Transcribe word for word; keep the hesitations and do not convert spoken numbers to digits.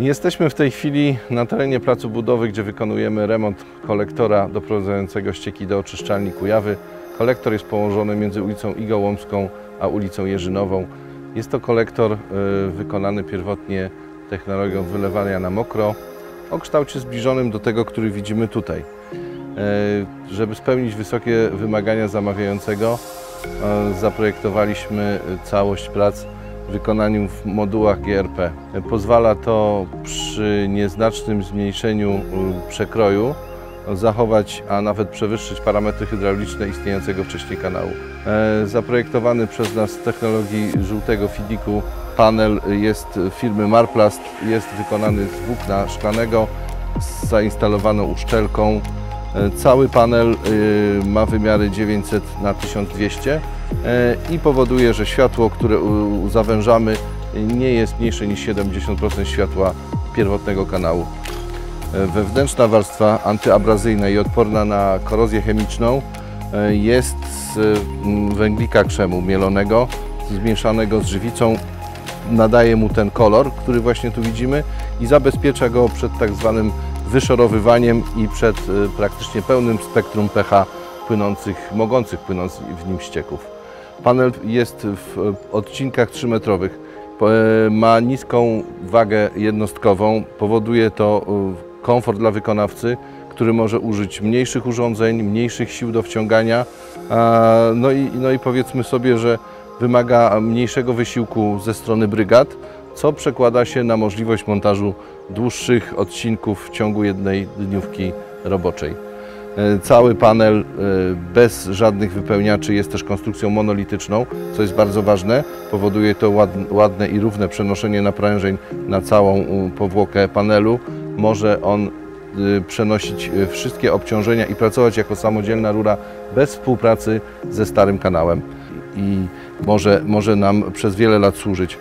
Jesteśmy w tej chwili na terenie placu budowy, gdzie wykonujemy remont kolektora doprowadzającego ścieki do oczyszczalni Kujawy. Kolektor jest położony między ulicą Igołomską a ulicą Jeżynową. Jest to kolektor wykonany pierwotnie technologią wylewania na mokro o kształcie zbliżonym do tego, który widzimy tutaj. Żeby spełnić wysokie wymagania zamawiającego, zaprojektowaliśmy całość prac w wykonaniu w modułach G R P. Pozwala to przy nieznacznym zmniejszeniu przekroju zachować, a nawet przewyższyć parametry hydrauliczne istniejącego wcześniej kanału. Zaprojektowany przez nas w technologii żółtego fidiku panel jest firmy Marplast, jest wykonany z włókna szklanego z zainstalowaną uszczelką. Cały panel ma wymiary dziewięćset na tysiąc dwieście i powoduje, że światło, które zawężamy, nie jest mniejsze niż siedemdziesiąt procent światła pierwotnego kanału. Wewnętrzna warstwa antyabrazyjna i odporna na korozję chemiczną jest z węglika krzemu mielonego, zmieszanego z żywicą. Nadaje mu ten kolor, który właśnie tu widzimy, i zabezpiecza go przed tak zwanym wyszorowywaniem i przed praktycznie pełnym spektrum pH płynących, mogących płynąć w nim ścieków. Panel jest w odcinkach trzymetrowych, ma niską wagę jednostkową, powoduje to komfort dla wykonawcy, który może użyć mniejszych urządzeń, mniejszych sił do wciągania, no i, no i powiedzmy sobie, że wymaga mniejszego wysiłku ze strony brygad, co przekłada się na możliwość montażu dłuższych odcinków w ciągu jednej dniówki roboczej. Cały panel bez żadnych wypełniaczy jest też konstrukcją monolityczną, co jest bardzo ważne. Powoduje to ładne i równe przenoszenie naprężeń na całą powłokę panelu. Może on przenosić wszystkie obciążenia i pracować jako samodzielna rura bez współpracy ze starym kanałem i może, może nam przez wiele lat służyć.